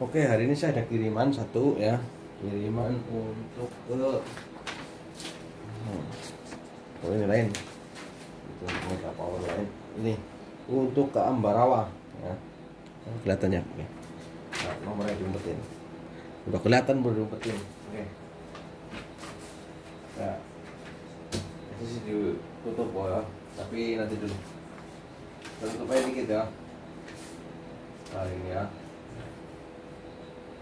Oke, hari ini saya ada kiriman satu ya, kiriman untuk ini lain, itu power lain ini untuk ke Ambarawa ya, kelihatannya. Oke. Nah, nomornya diumpetin, udah kelihatan baru diumpetin. Oke. Nah, itu sih ditutup ya, tapi nanti dulu. Tutup aja dikit ya. Nah, ini ya,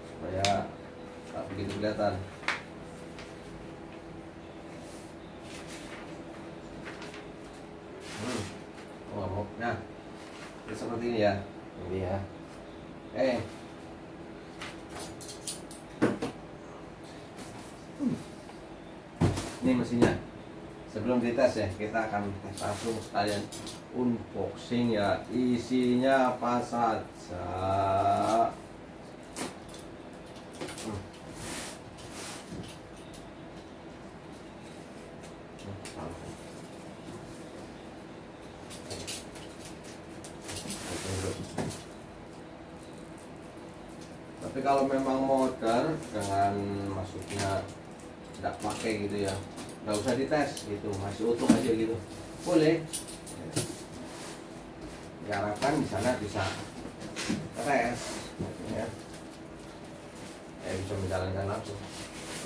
supaya tak begitu kelihatan. Nah, seperti ini ya, ini ya. Ini mesinnya. Sebelum dites ya, kita akan tes langsung sekalian unboxing ya. Isinya apa saja? Tapi kalau memang modern dengan masuknya tidak pakai gitu ya, nggak usah dites gitu, masih utuh aja gitu boleh. Diharapkan di sana bisa tes ya, bisa menjalankan langsung.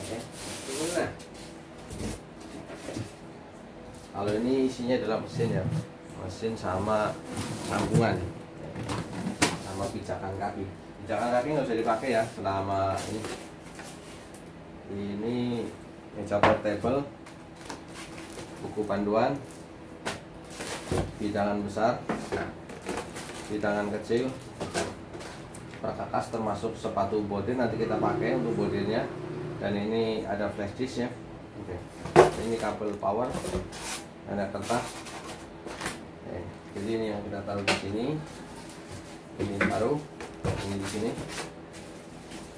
Oke, nah kalau ini isinya adalah mesin ya, mesin sama sambungan sama pijakan kaki. Pijakan kaki nggak usah dipakai ya selama ini meja portable, buku panduan, bidangan besar, bidangan kecil, perkakas termasuk sepatu body, nanti kita pakai untuk bodinya. Dan ini ada flash disk ya. Oke. Ini kabel power, ada kertas. Jadi ini yang kita taruh di sini, ini taruh, ini di sini,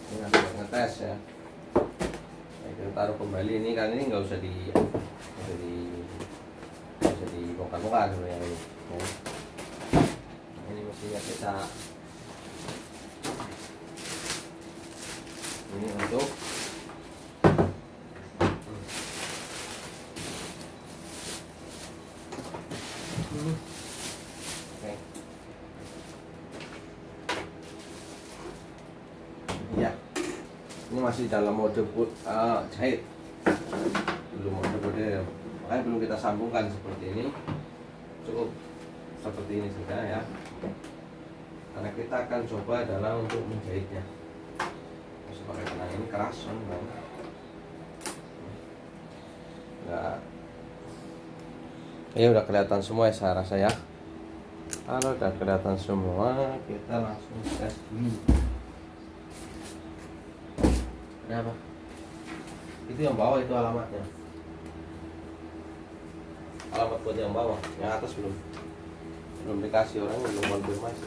ini nanti buat ngetes ya. Nah, kita taruh kembali ini, kan ini nggak usah dibongkar-bongkar sebenarnya ini. Nah, ini mestinya kita, ini untuk ini masih dalam mode jahit, belum mode, makanya belum kita sambungkan. Seperti ini cukup, seperti ini sudah ya, karena kita akan coba adalah untuk menjahitnya. Masih pakai benang ini keras banget, nah ini udah kelihatan semua ya, saya rasa ya. Kalau udah kelihatan semua, kita langsung tes dulu. Ada apa? Itu yang bawah itu alamatnya. Alamat buat yang bawah, yang atas belum dikasih, orang belum konfirmasi.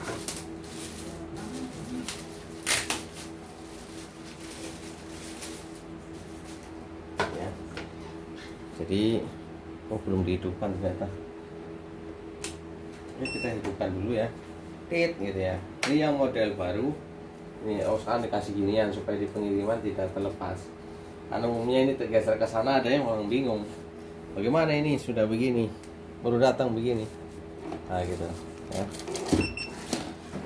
Ya. Jadi, belum dihidupkan ternyata. Ini kita hidupkan dulu ya. Tit gitu ya. Ini yang model baru. Ini sekarang dikasih ginian supaya di pengiriman tidak terlepas. Karena umumnya ini tergeser ke sana, ada yang orang bingung. Bagaimana ini sudah begini, baru datang begini. Nah gitu ya.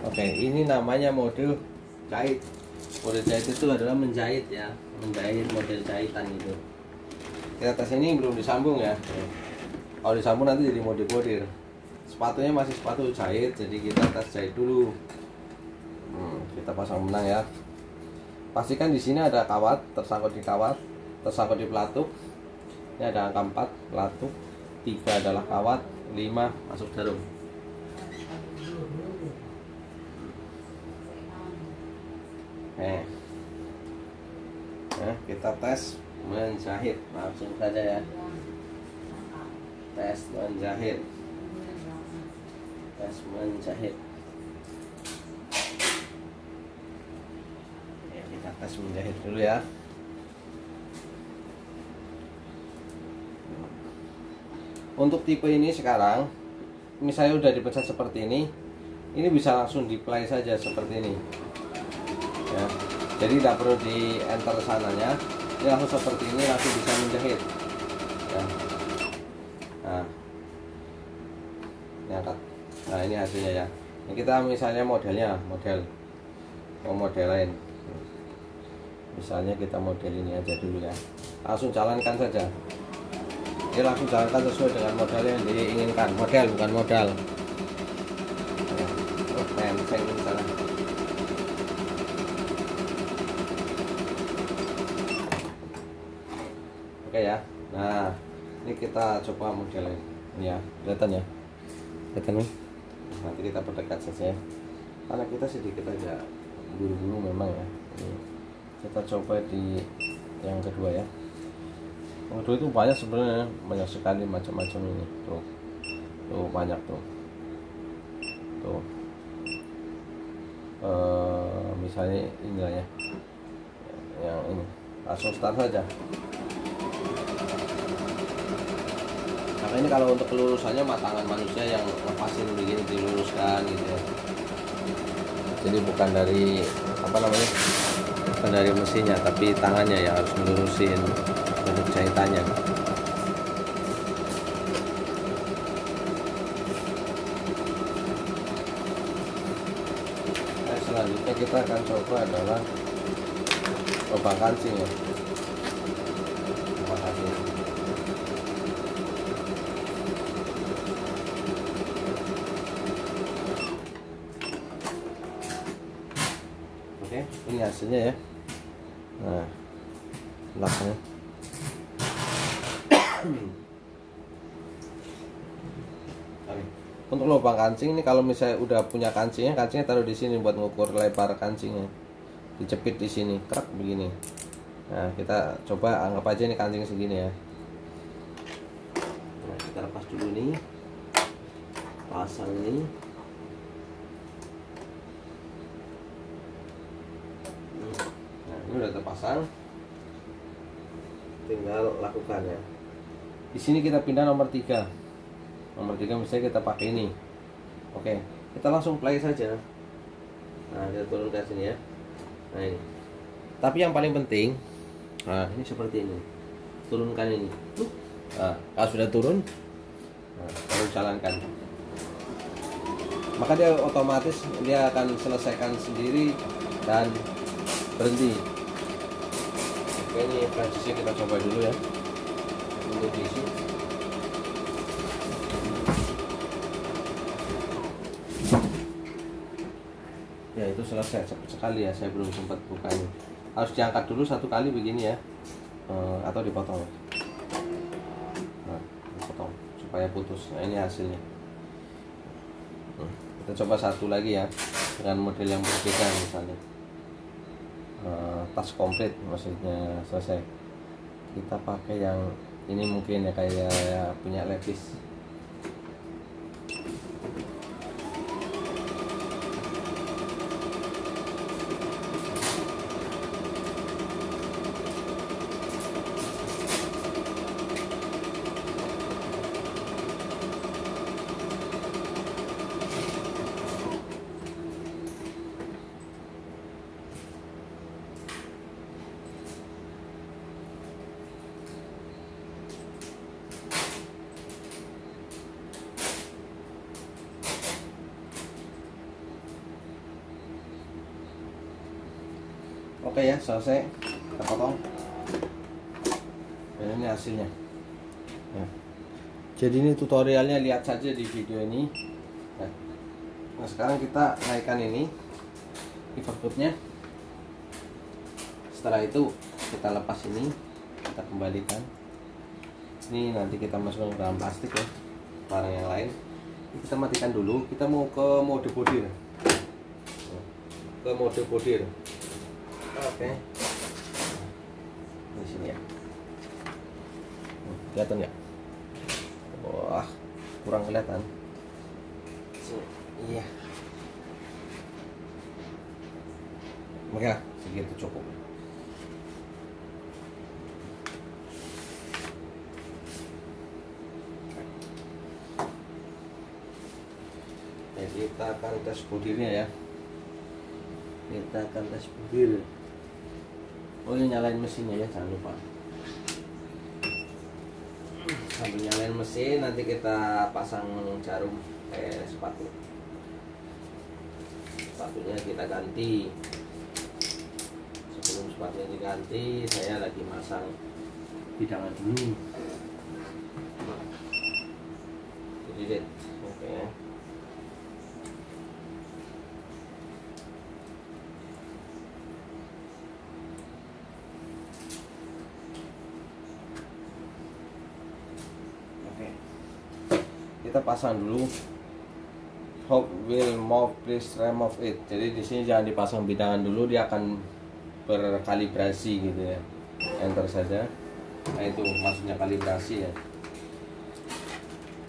Oke, ini namanya mode jahit. Mode jahit itu adalah menjahit ya, menjahit model jahitan itu. Kita tes ini belum disambung ya. Kalau disambung nanti jadi mode bordir. Sepatunya masih sepatu jahit, jadi kita tes jahit dulu. Kita pasang benang ya. Pastikan di sini ada kawat, tersangkut di kawat, tersangkut di pelatuk. Ini ada angka 4 pelatuk, 3 adalah kawat, 5 masuk jarum. Nah, kita tes menjahit langsung saja ya. Tes menjahit. Tes menjahit. Tes menjahit dulu ya. Untuk tipe ini sekarang, misalnya udah dipecah seperti ini bisa langsung di play saja seperti ini ya. jadi tidak perlu di enter sananya, ini langsung seperti ini langsung bisa menjahit ya. Nah ini angkat, nah ini hasilnya ya. Ini kita misalnya modelnya, mau model lain, misalnya kita model ini aja dulu ya, langsung jalankan saja. Ini langsung jalankan sesuai dengan model yang diinginkan, model bukan modal. Oke ya, nah ini kita coba modelnya ini ya, kelihatan ya, kelihatan nih. Nanti kita perdekat saja ya, karena kita sedikit aja buru-buru memang ya. Ini kita coba di yang kedua ya. Yang kedua itu banyak sebenarnya, banyak sekali macam-macam ini. Tuh, tuh banyak tuh, tuh. Misalnya inilah ya, yang ini langsung start saja. Ini kalau untuk kelurusannya tangan manusia yang lepasin begini, diluruskan gitu ya. Jadi bukan dari apa namanya, bukan dari mesinnya, tapi tangannya yang harus melurusin untuk jahitannya. Nah, selanjutnya kita akan coba adalah lubang kancing ya. Ini hasilnya ya. Nah, belakangnya. Untuk lubang kancing ini kalau misalnya udah punya kancingnya, kancingnya taruh di sini buat ngukur lebar kancingnya. Dijepit di sini, kerak begini. Nah, kita coba anggap aja ini kancing segini ya. Nah, kita lepas dulu nih. Pasang nih. Ini udah terpasang, tinggal lakukan ya. Di sini kita pindah nomor 3 misalnya kita pakai ini. Oke, kita langsung play saja. Nah, kita turun ke sini ya. Nah ini. Tapi yang paling penting, nah ini seperti ini. Turunkan ini. Nah, kalau sudah turun, nah, baru jalankan. Maka dia otomatis dia akan selesaikan sendiri dan berhenti. Oke, ini francisnya kita coba dulu ya. Ini diisi. Ya, itu selesai cepat sekali ya. Saya belum sempat bukanya. Harus diangkat dulu satu kali begini ya. Atau dipotong. Nah, dipotong supaya putus. Nah, ini hasilnya. Kita coba satu lagi ya dengan model yang berbeda misalnya. Tas komplit maksudnya selesai. Kita pakai yang ini mungkin ya, kayak ya, punya Levis. Oke ya, selesai. Kita potong. Dan ini hasilnya ya. Jadi ini tutorialnya, lihat saja di video ini. Nah sekarang kita naikkan ini overboardnya. Setelah itu kita lepas ini, kita kembalikan. Ini nanti kita masukkan ke dalam plastik ya, barang yang lain. Kita matikan dulu. Kita mau ke mode bordir. Ke mode bordir. Oke, di sini ya, kelihatan ya? Wah, kurang kelihatan. Iya. Oke, segitu cukup. Ya, kita akan tes bordirnya ya. Kita akan tes bordir. Oh ya, nyalain mesinnya ya, jangan lupa. Sambil nyalain mesin, nanti kita pasang jarum sepatu. Sepatunya kita ganti. Sebelum sepatunya diganti, saya lagi masang hidangan dulu. Jadi deh, oke. Kita pasang dulu. Hook will move, please remove it. Jadi di sini jangan dipasang bidangan dulu, dia akan berkalibrasi gitu ya. Enter saja. Nah itu maksudnya kalibrasi ya.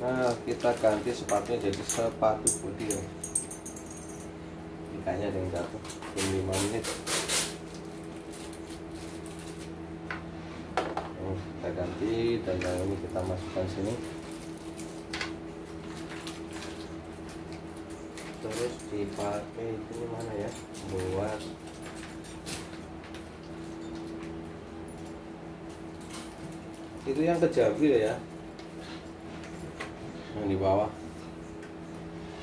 Nah kita ganti sepatunya jadi sepatu bodi ya. Ikannya ada yang jatuh. 5 menit. Kita ganti dan yang ini kita masukkan sini. Terus dipakai itu mana ya, buat itu yang kejambi ya, yang di bawah.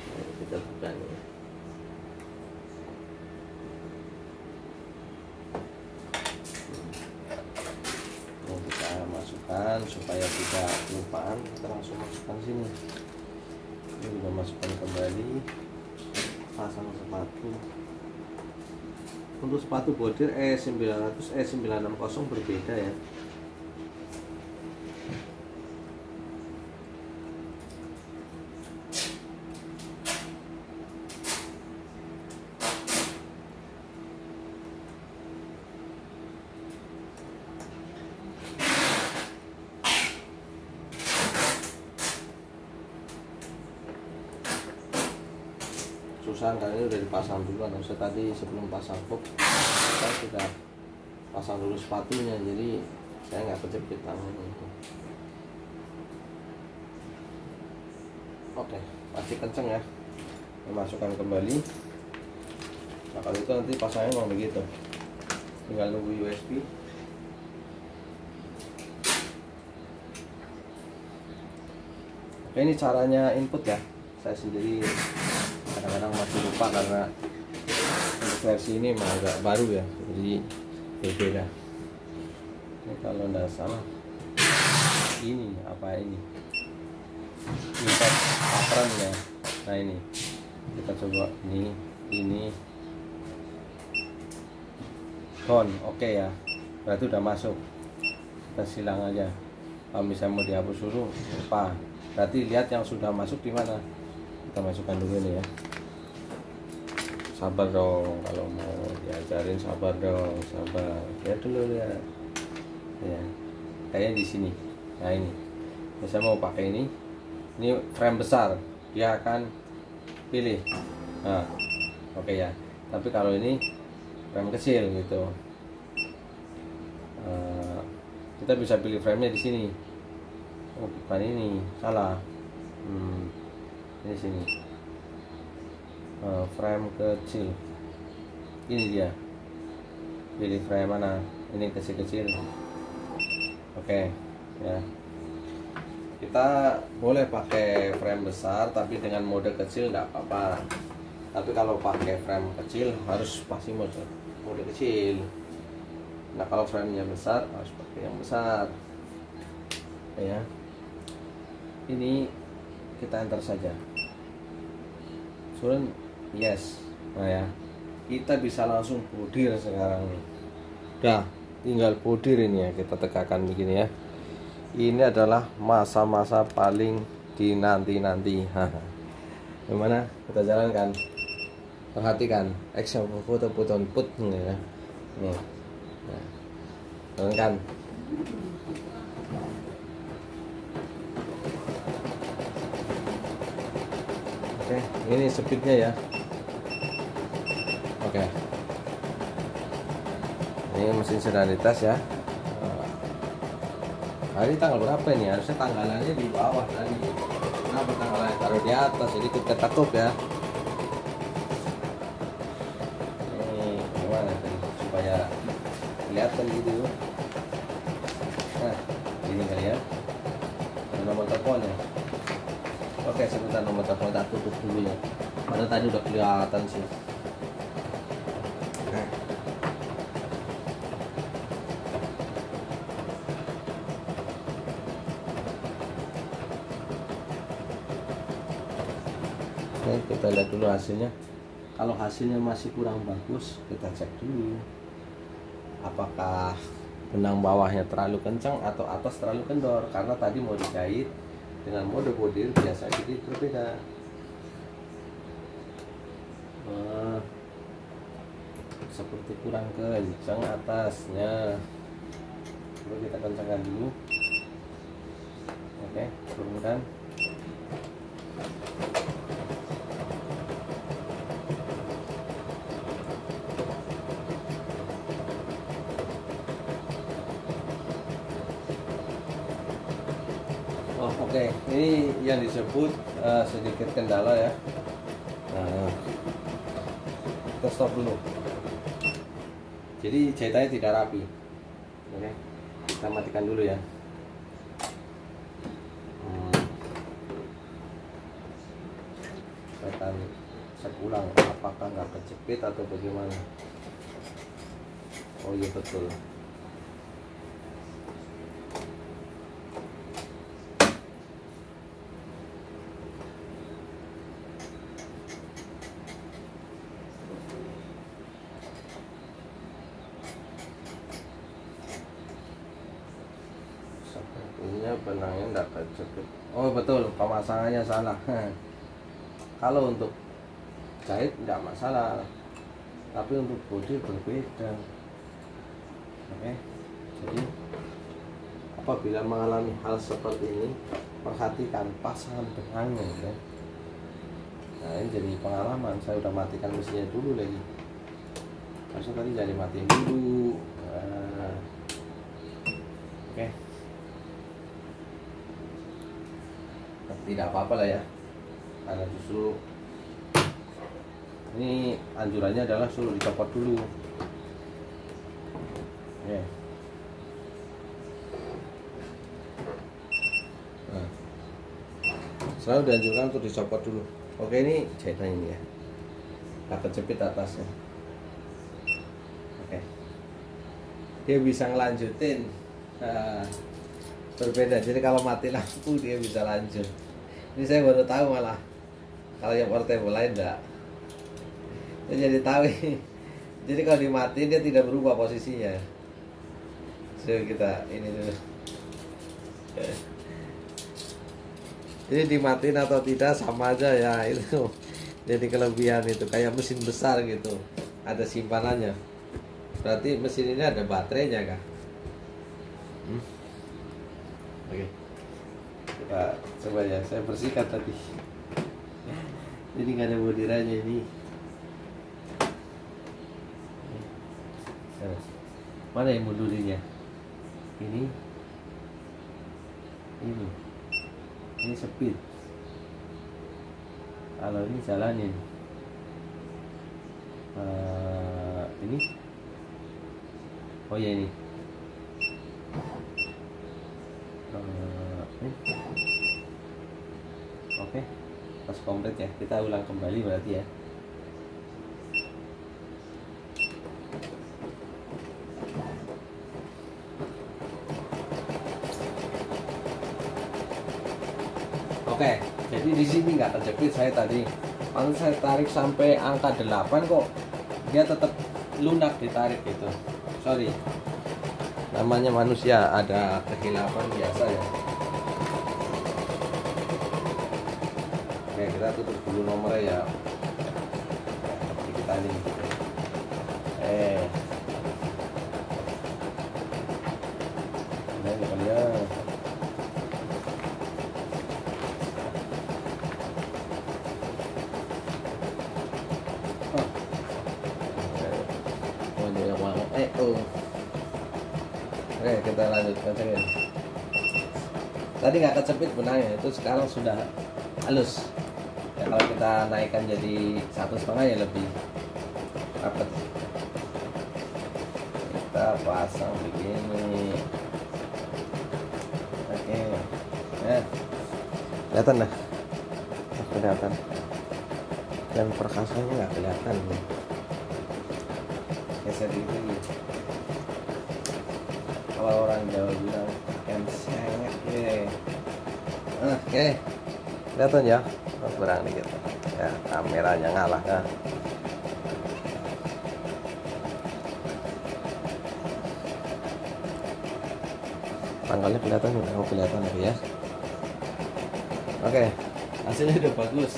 Nah, kita buka nih. Nah, kita masukkan supaya tidak kelupaan, kita langsung masukkan sini. Ini sudah masukkan kembali. Pasang sepatu. Untuk sepatu bodir E900 E960 berbeda ya. Karena ini udah dipasang dulu, kan saya tadi sebelum pasang hook kita sudah pasang dulu sepatunya, jadi saya nggak kejepit tangan itu. Oke, pasti kenceng ya. Saya masukkan kembali. Nah kalau itu nanti pasangnya memang begitu, tinggal nunggu USB. Oke, ini caranya input ya, saya sendiri kadang-kadang masih lupa karena versi ini mah agak baru ya, jadi berbeda. Ini kalau nggak salah ini apa ini apron ya. Nah ini kita coba ini gone. Oke ya, berarti udah masuk. Kita silang aja, kalau misalnya mau dihapus dulu lupa, berarti lihat yang sudah masuk di mana. Kita masukkan dulu ini ya. Sabar dong, kalau mau diajarin sabar dong, sabar. Lihat dulu ya. Ya. Kayaknya di sini. Nah ini. Saya mau pakai ini. Ini frame besar. Dia akan pilih. Nah, oke ya. Tapi kalau ini frame kecil gitu. Kita bisa pilih frame-nya di sini. Oh, bukan ini. Salah. Ini sini frame kecil, ini dia pilih frame mana, ini kecil-kecil. Oke ya, kita boleh pakai frame besar tapi dengan mode kecil tidak apa-apa. Tapi kalau pakai frame kecil harus pasti mode kecil. Nah kalau framenya besar harus pakai yang besar ya. Ini kita enter saja. Turun yes. Nah ya, kita bisa langsung bodir sekarang nih. Dah, tinggal bodir ini ya, kita tegakan begini ya. Ini adalah masa-masa paling dinanti-nanti. Gimana? Kita jalankan. Perhatikan, action foto-foto input ya. Nih. Nah. Jalankan. Oke, ini speednya ya. Oke. Ini mesin sedang dites ya. Hari tanggal berapa ini? Harusnya tanggalannya di bawah tadi. Kenapa tanggalannya taruh di atas? Jadi kita ketup ya. Ini gimana supaya kelihatan gitu. Nah, ini kalian ada nomor teleponnya. Oke, sebentar nomor telepon tak tutup dulu ya. Padahal tadi udah kelihatan sih. Nah. Oke, kita lihat dulu hasilnya. Kalau hasilnya masih kurang bagus, kita cek dulu. Apakah benang bawahnya terlalu kencang atau atas terlalu kendor? Karena tadi mau dijahit dengan mode bodir biasa jadi berbeda. Nah, seperti kurang kencang atasnya, coba kita kencangkan dulu. Oke, kemudian oke, ini yang disebut sedikit kendala ya. Nah, kita stop dulu. Jadi jahitannya tidak rapi. Oke, kita matikan dulu ya. Saya cek ulang apakah nggak kejepit atau bagaimana. Oh iya betul. Sepertinya benangnya tidak terjepit. Oh betul, pemasangannya salah. Kalau untuk jahit tidak masalah, tapi untuk bodi berbeda. Oke, jadi apabila mengalami hal seperti ini, perhatikan pasangan benangnya. Ya. Nah ini jadi pengalaman. Saya udah matikan mesinnya dulu lagi. Maksudnya tadi jadi matiin dulu. Nah. Oke. Tidak apa-apa lah ya, karena justru ini anjurannya adalah suruh dicopot dulu ya. Nah, selalu dianjurkan untuk dicopot dulu. Oke, ini jahitan ini ya, tak kejepit atasnya. Oke, dia bisa ngelanjutin. Nah, berbeda, jadi kalau mati lampu dia bisa lanjut. Ini saya baru tahu malah, kalau yang portable lain enggak. Jadi tahu. Jadi kalau dimatiin dia tidak berubah posisinya. So kita ini dulu. Jadi dimatiin atau tidak sama aja ya, itu. Jadi kelebihan itu kayak mesin besar gitu. Ada simpanannya. Berarti mesin ini ada baterainya kah? Oke, kita coba ya. Saya bersihkan tadi. Ini nggak ada bodirannya ini. Mana yang bodirannya? Ini speed. Kalau ini jalanin. Ini. Oh ya ini. Oke, pas komplit ya, kita ulang kembali berarti ya. Oke, jadi di sini nggak terjepit saya tadi. Lalu saya tarik sampai angka 8 kok, dia tetap lunak ditarik gitu. Sorry. Namanya manusia ada kehilapan biasa ya. Oke, kita tutup dulu nomornya ya. Seperti kita ini. Ini kalian. Oh, banyak banget. Oke, kita lanjutkan ya. Tadi nggak kejepit benangnya, itu sekarang sudah halus. Ya, kalau kita naikkan jadi 1,5 ya lebih rapat. kita pasang begini. Oke, nah kelihatan dah, kelihatan. Dan perkasanya nggak kelihatan nih. Geser itu gitu. Kalau orang Jawa bilang kencenget deh. Oke, kelihatan ya, kurang dikit ya, kameranya ngalah ya. Tanggalnya kelihatan, udah kelihatan ya. Oke, hasilnya udah bagus,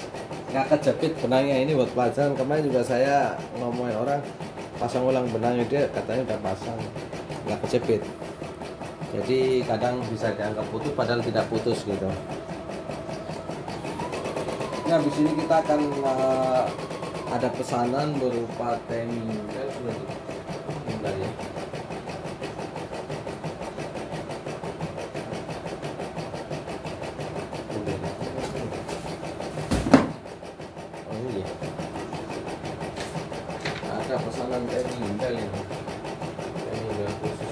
nggak kejepit benangnya. Ini buat pasang, kemarin juga saya ngomongin orang pasang ulang benangnya, dia katanya udah pasang nggak kejepit, jadi kadang bisa dianggap putus padahal tidak putus gitu. Nah di sini kita akan ada pesanan berupa teminggal ya. Ada pesanan teminggal ya. Teminggal khusus.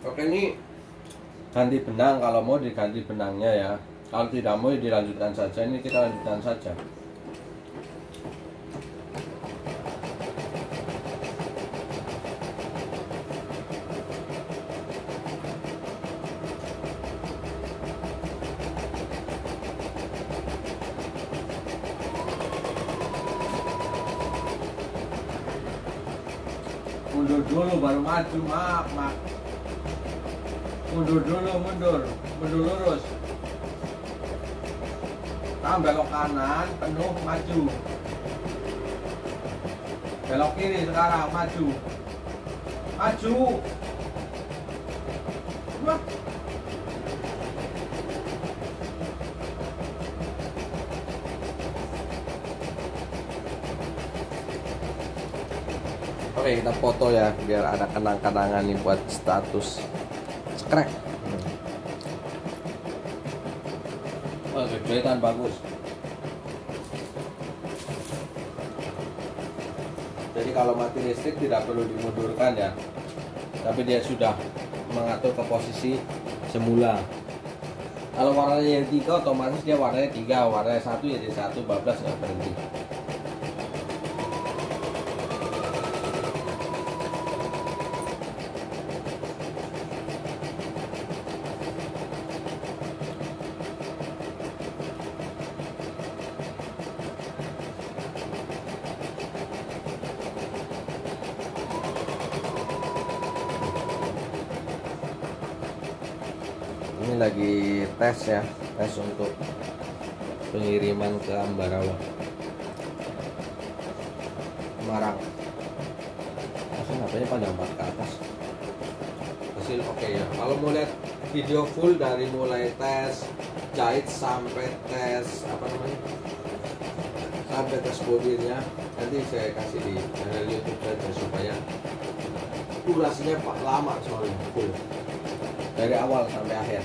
Oke, ini ganti benang. Kalau mau diganti benangnya ya, kalau tidak mau dilanjutkan saja. Ini kita lanjutkan saja. Mundur dulu baru maju, mak. Mundur dulu, mundur lurus. Nah, belok kanan, penuh, maju. Belok kiri sekarang, maju. Maju. Wah. Oke, kita foto ya, biar ada kenang-kenangan nih buat status. Krek. Oke, kelihatan bagus. Jadi kalau mati listrik tidak perlu dimundurkan ya, tapi dia sudah mengatur ke posisi semula. Kalau warnanya yang 3 otomatis dia warnanya 3, warnanya 1 jadi 1, bablas nggak berhenti. Ini lagi tes ya, tes untuk pengiriman ke Ambarawa, Semarang. Masa apanya panjang banget ke atas. Hasil oke ya. Kalau mau lihat video full dari mulai tes jahit sampai tes sampai tes bodinya, nanti saya kasih di channel YouTube saja supaya durasinya lama soalnya full. Dari awal sampai akhir.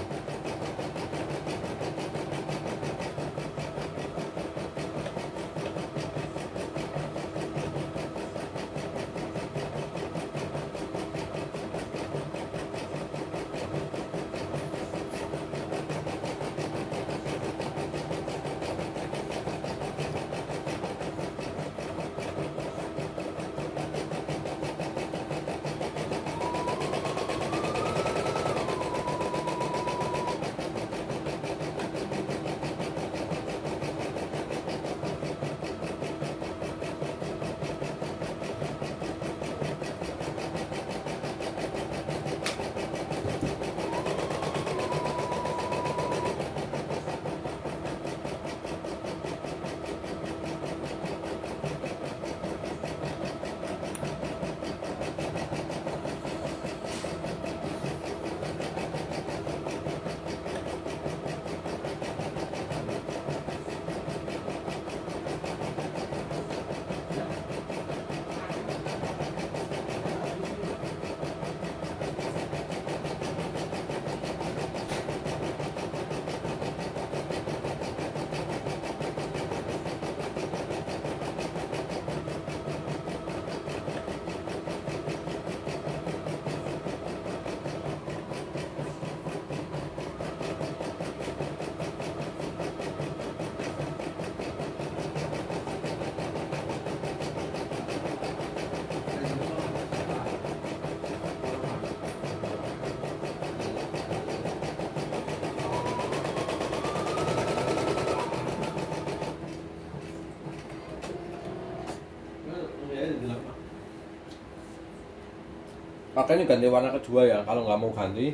Makanya ganti warna kedua ya, kalau nggak mau ganti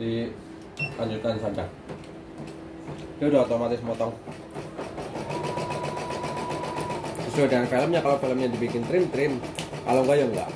di lanjutan saja. Dia udah otomatis motong sesuai dengan filmnya. Kalau filmnya dibikin trim, kalau nggak ya nggak.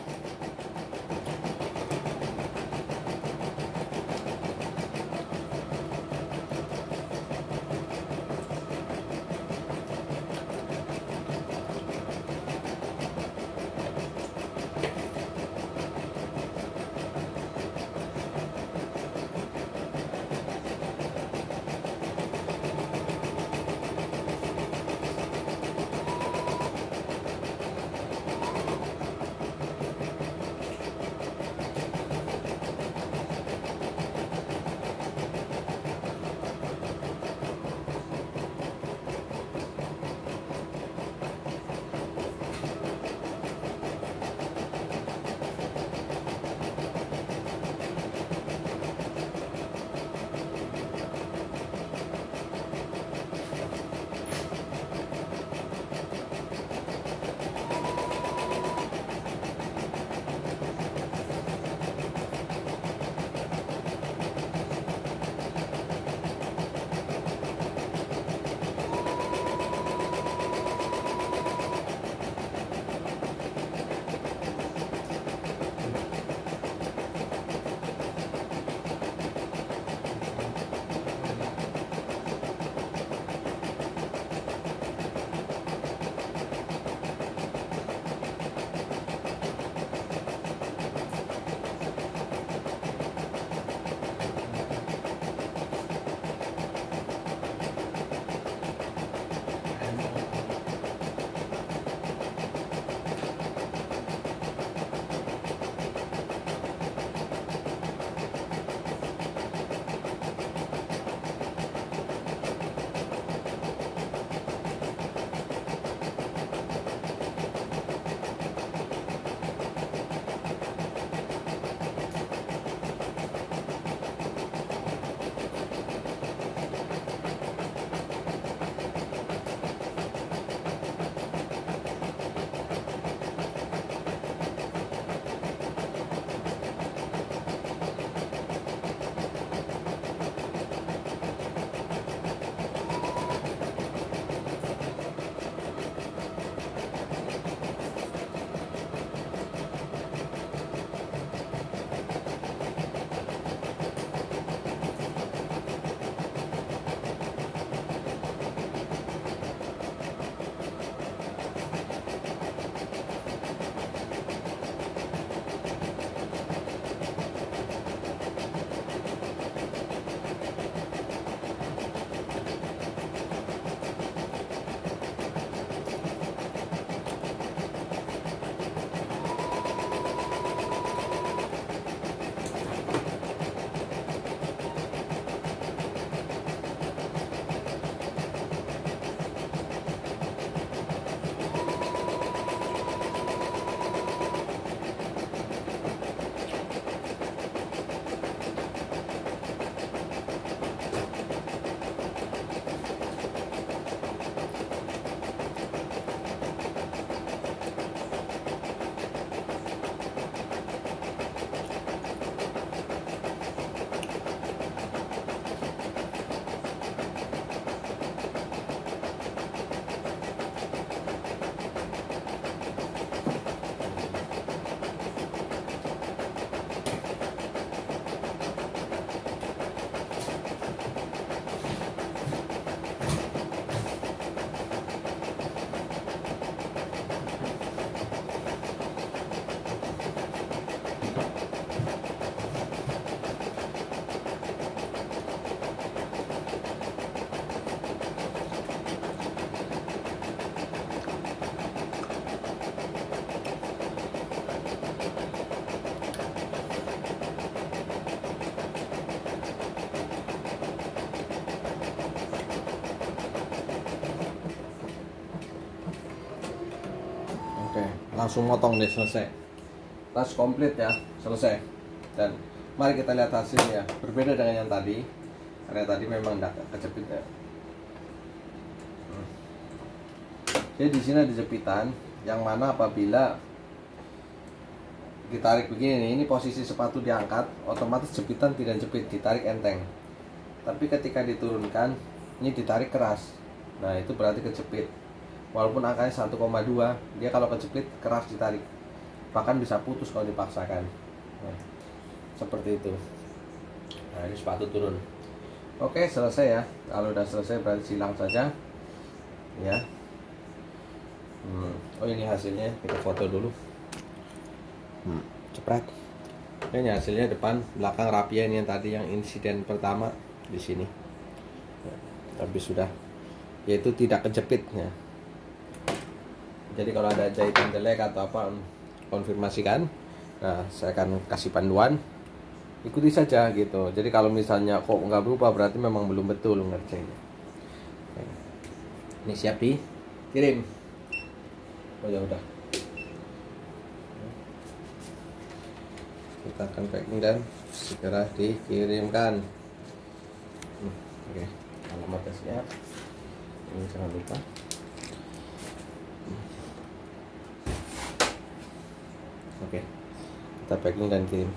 langsung motong deh, selesai. Tas komplit ya, selesai. Dan mari kita lihat hasilnya. Berbeda dengan yang tadi, karena tadi memang tidak kejepit ya. Jadi di sini ada jepitan, yang mana apabila ditarik begini nih, ini posisi sepatu diangkat, otomatis jepitan tidak jepit, ditarik enteng. Tapi ketika diturunkan, ini ditarik keras. Nah, itu berarti kejepit. Walaupun angkanya 1,2, dia kalau kejepit keras ditarik, bahkan bisa putus kalau dipaksakan. Nah, seperti itu. Nah, ini sepatu turun. Oke, selesai ya. Kalau udah selesai berarti silang saja ya. Oh, ini hasilnya, kita foto dulu. Cepet. Ini hasilnya depan, belakang rapi ya, ini yang tadi yang insiden pertama di sini. Tapi sudah, yaitu tidak kejepitnya. Jadi kalau ada jahitan jelek atau apa, konfirmasikan. Nah, saya akan kasih panduan. Ikuti saja gitu. Jadi kalau misalnya kok nggak berubah, berarti memang belum betul ngerjainnya. Ini siap di kirim. Oh ya udah, kita akan packing dan segera dikirimkan. Oke, alamatnya siap. Ini jangan lupa. Oke, kita packing dan kirim.